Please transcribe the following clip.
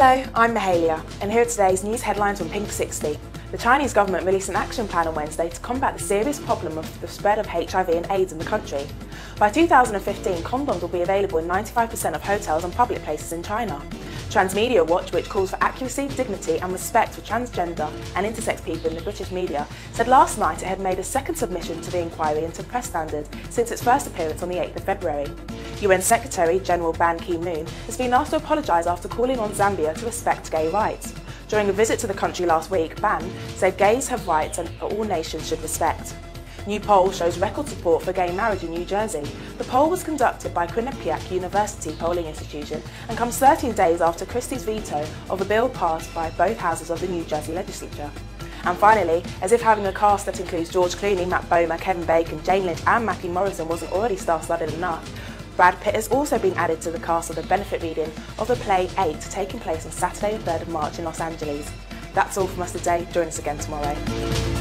Hello, I'm Mahalia, and here are today's news headlines on Pinksixty. The Chinese government released an action plan on Wednesday to combat the serious problem of the spread of HIV and AIDS in the country. By 2015, condoms will be available in 95% of hotels and public places in China. Trans Media Watch, which calls for accuracy, dignity and respect for transgender and intersex people in the British media, said last night it had made a second submission to the inquiry into press standards since its first appearance on the 8th of February. UN Secretary-General Ban Ki-moon has been asked to apologise after calling on Zambia to respect gay rights. During a visit to the country last week, Ban said gays have rights and all nations should respect. New poll shows record support for gay marriage in New Jersey. The poll was conducted by Quinnipiac University Polling Institution and comes 13 days after Christie's veto of a bill passed by both houses of the New Jersey legislature. And finally, as if having a cast that includes George Clooney, Matt Bomer, Kevin Bacon, Jane Lynch and Matthew Morrison wasn't already star-studded enough, Brad Pitt has also been added to the cast of the benefit reading of the play 8 taking place on Saturday the 3rd of March in Los Angeles. That's all from us today. Join us again tomorrow.